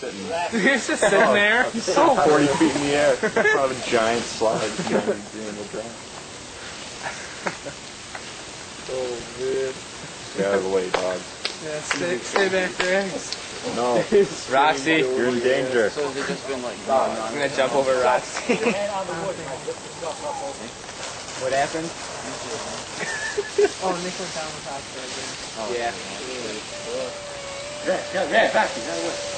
sitting there. He's just sitting there. So 40 feet in the air in front of a giant slide. Oh, man. Stay out of the way, dog. Yeah, stay back there. No. Roxy. You're in danger. So they've just been like, no, I'm going to jump over Roxy. What happened? Oh, Nick went down with Roxy. Yeah. Yeah, Roxy, out of the way.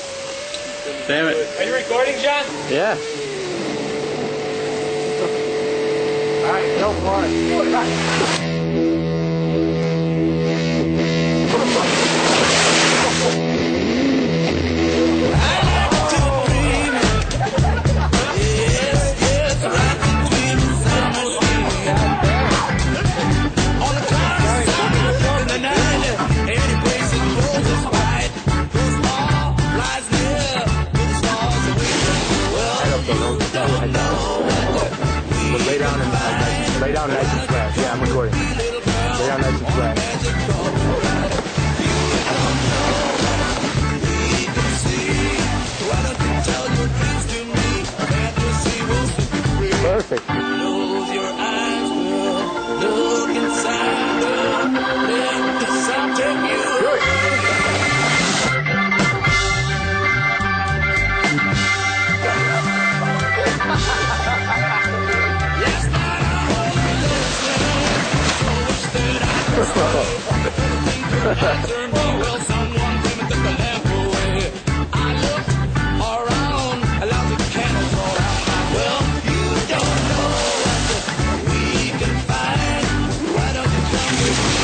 Damn it. Are you recording, John? Yeah. All right, don't want it. Roxy. Lay down nice and flat. Yeah, I'm recording. Lay down nice and flat. Perfect. Close your eyes, look inside them, let the sun turn you. Well, you don't know what we can find right up the